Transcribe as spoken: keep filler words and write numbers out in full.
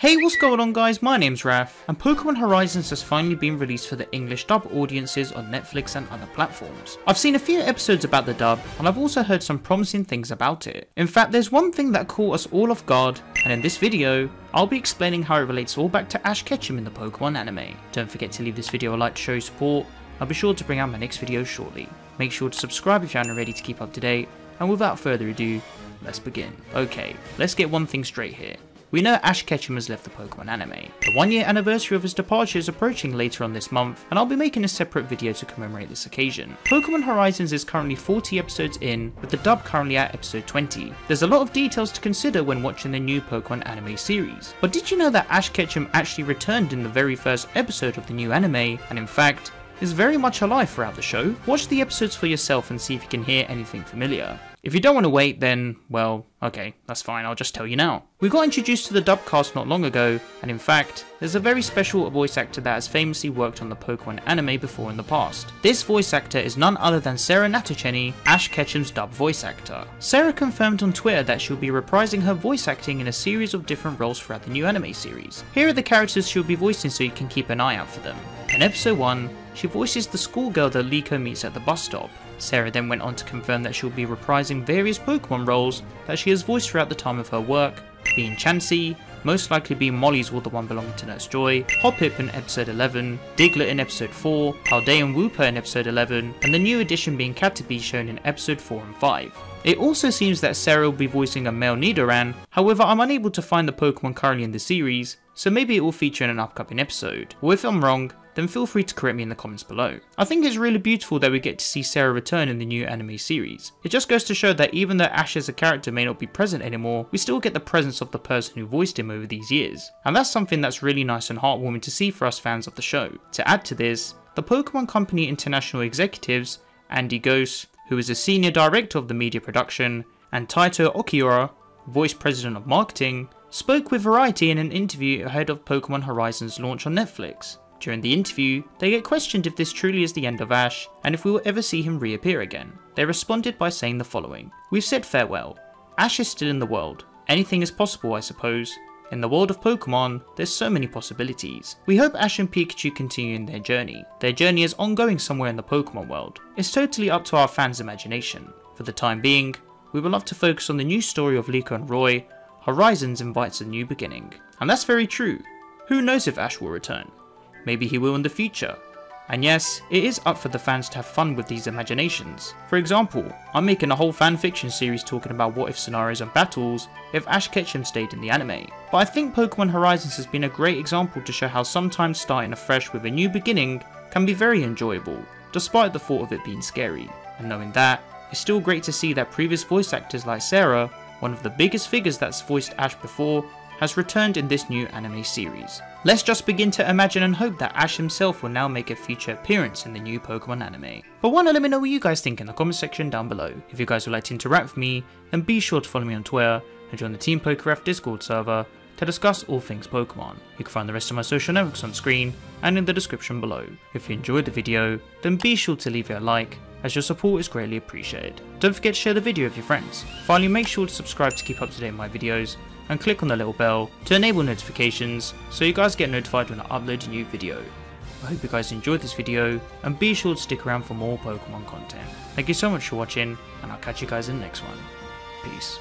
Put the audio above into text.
Hey, what's going on guys, my name's Raf, and Pokemon Horizons has finally been released for the English dub audiences on Netflix and other platforms. I've seen a few episodes about the dub, and I've also heard some promising things about it. In fact, there's one thing that caught us all off guard, and in this video, I'll be explaining how it relates all back to Ash Ketchum in the Pokemon anime. Don't forget to leave this video a like to show your support. I'll be sure to bring out my next video shortly. Make sure to subscribe if you aren't already to keep up to date, and without further ado, let's begin. Okay, let's get one thing straight here. We know Ash Ketchum has left the Pokemon anime. The one year anniversary of his departure is approaching later on this month, and I'll be making a separate video to commemorate this occasion. Pokemon Horizons is currently forty episodes in, with the dub currently at episode twenty. There's a lot of details to consider when watching the new Pokemon anime series. But did you know that Ash Ketchum actually returned in the very first episode of the new anime, and in fact, is very much alive throughout the show? Watch the episodes for yourself and see if you can hear anything familiar. If you don't want to wait, then, well, okay, that's fine, I'll just tell you now. We got introduced to the dubcast not long ago, and in fact, there's a very special voice actor that has famously worked on the Pokemon anime before in the past. This voice actor is none other than Sarah Natochenny, Ash Ketchum's dub voice actor. Sarah confirmed on Twitter that she'll be reprising her voice acting in a series of different roles throughout the new anime series. Here are the characters she'll be voicing so you can keep an eye out for them. In episode one, she voices the schoolgirl that Liko meets at the bus stop. Sarah then went on to confirm that she'll be reprising various Pokemon roles that she has voiced throughout the time of her work, being Chansey, most likely being Molly's or the one belonging to Nurse Joy, Hoppip in episode eleven, Diglett in episode four, Haldean Wooper in episode eleven, and the new addition being Caterpie shown in episode four and five. It also seems that Sarah will be voicing a male Nidoran, however I'm unable to find the Pokemon currently in the series, so maybe it will feature in an upcoming episode, or if I'm wrong, then feel free to correct me in the comments below. I think it's really beautiful that we get to see Sarah return in the new anime series. It just goes to show that even though Ash as a character may not be present anymore, we still get the presence of the person who voiced him over these years. And that's something that's really nice and heartwarming to see for us fans of the show. To add to this, the Pokemon Company International executives, Andy Ghost, who is a senior director of the media production, and Taito Okiura, vice president of marketing, spoke with Variety in an interview ahead of Pokemon Horizons launch on Netflix. During the interview, they get questioned if this truly is the end of Ash, and if we will ever see him reappear again. They responded by saying the following. We've said farewell. Ash is still in the world. Anything is possible, I suppose. In the world of Pokemon, there's so many possibilities. We hope Ash and Pikachu continue in their journey. Their journey is ongoing somewhere in the Pokemon world. It's totally up to our fans' imagination. For the time being, we would love to focus on the new story of Liko and Roy. Horizons invites a new beginning. And that's very true. Who knows if Ash will return? Maybe he will in the future. And yes, it is up for the fans to have fun with these imaginations. For example, I'm making a whole fanfiction series talking about what if scenarios and battles if Ash Ketchum stayed in the anime. But I think Pokemon Horizons has been a great example to show how sometimes starting afresh with a new beginning can be very enjoyable, despite the thought of it being scary. And knowing that, it's still great to see that previous voice actors like Sarah, one of the biggest figures that's voiced Ash before, has returned in this new anime series. Let's just begin to imagine and hope that Ash himself will now make a future appearance in the new Pokemon anime. But why not let me know what you guys think in the comment section down below. If you guys would like to interact with me, then be sure to follow me on Twitter and join the Team PokeRaf Discord server to discuss all things Pokemon. You can find the rest of my social networks on screen and in the description below. If you enjoyed the video, then be sure to leave it a like, as your support is greatly appreciated. Don't forget to share the video with your friends. Finally, make sure to subscribe to keep up to date with my videos, and click on the little bell to enable notifications so you guys get notified when I upload a new video. I hope you guys enjoyed this video, and be sure to stick around for more Pokemon content. Thank you so much for watching, and I'll catch you guys in the next one. Peace.